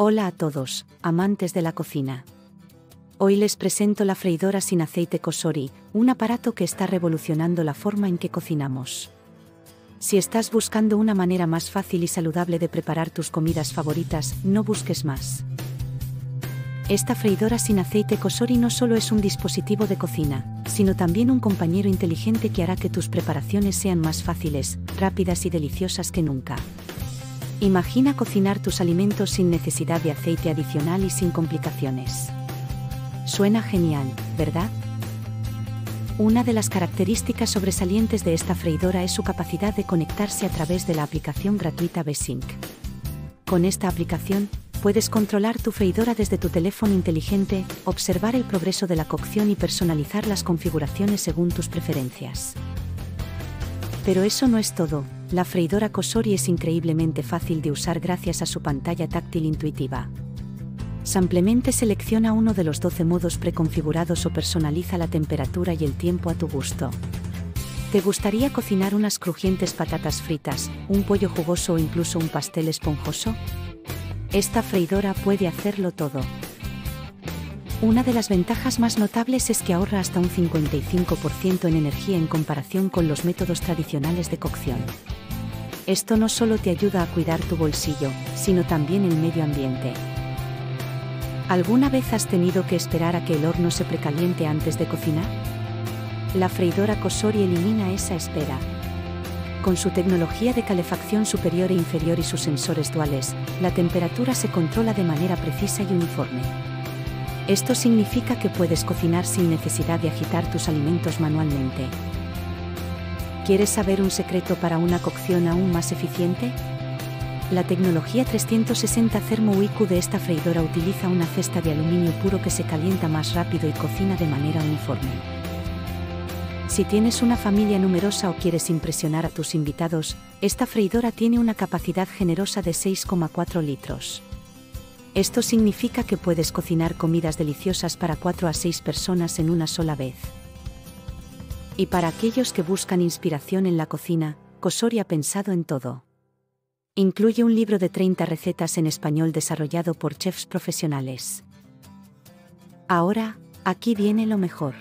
Hola a todos, amantes de la cocina. Hoy les presento la freidora sin aceite Cosori, un aparato que está revolucionando la forma en que cocinamos. Si estás buscando una manera más fácil y saludable de preparar tus comidas favoritas, no busques más. Esta freidora sin aceite Cosori no solo es un dispositivo de cocina, sino también un compañero inteligente que hará que tus preparaciones sean más fáciles, rápidas y deliciosas que nunca. Imagina cocinar tus alimentos sin necesidad de aceite adicional y sin complicaciones. Suena genial, ¿verdad? Una de las características sobresalientes de esta freidora es su capacidad de conectarse a través de la aplicación gratuita VeSync. Con esta aplicación, puedes controlar tu freidora desde tu teléfono inteligente, observar el progreso de la cocción y personalizar las configuraciones según tus preferencias. Pero eso no es todo, la freidora Cosori es increíblemente fácil de usar gracias a su pantalla táctil intuitiva. Simplemente selecciona uno de los 12 modos preconfigurados o personaliza la temperatura y el tiempo a tu gusto. ¿Te gustaría cocinar unas crujientes patatas fritas, un pollo jugoso o incluso un pastel esponjoso? Esta freidora puede hacerlo todo. Una de las ventajas más notables es que ahorra hasta un 55% en energía en comparación con los métodos tradicionales de cocción. Esto no solo te ayuda a cuidar tu bolsillo, sino también el medio ambiente. ¿Alguna vez has tenido que esperar a que el horno se precaliente antes de cocinar? La freidora Cosori elimina esa espera. Con su tecnología de calefacción superior e inferior y sus sensores duales, la temperatura se controla de manera precisa y uniforme. Esto significa que puedes cocinar sin necesidad de agitar tus alimentos manualmente. ¿Quieres saber un secreto para una cocción aún más eficiente? La tecnología 360Thermo IQ de esta freidora utiliza una cesta de aluminio puro que se calienta más rápido y cocina de manera uniforme. Si tienes una familia numerosa o quieres impresionar a tus invitados, esta freidora tiene una capacidad generosa de 6,4 litros. Esto significa que puedes cocinar comidas deliciosas para 4 a 6 personas en una sola vez. Y para aquellos que buscan inspiración en la cocina, Cosori ha pensado en todo. Incluye un libro de 30 recetas en español desarrollado por chefs profesionales. Ahora, aquí viene lo mejor.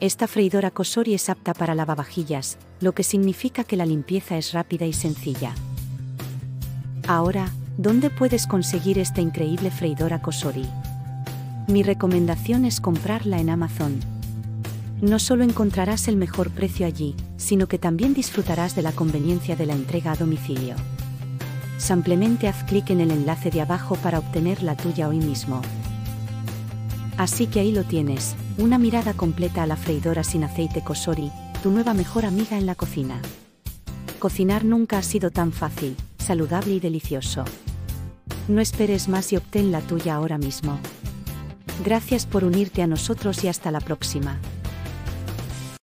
Esta freidora Cosori es apta para lavavajillas, lo que significa que la limpieza es rápida y sencilla. Ahora, ¿dónde puedes conseguir esta increíble freidora Cosori? Mi recomendación es comprarla en Amazon. No solo encontrarás el mejor precio allí, sino que también disfrutarás de la conveniencia de la entrega a domicilio. Simplemente haz clic en el enlace de abajo para obtener la tuya hoy mismo. Así que ahí lo tienes, una mirada completa a la freidora sin aceite Cosori, tu nueva mejor amiga en la cocina. Cocinar nunca ha sido tan fácil, saludable y delicioso. No esperes más y obtén la tuya ahora mismo. Gracias por unirte a nosotros y hasta la próxima.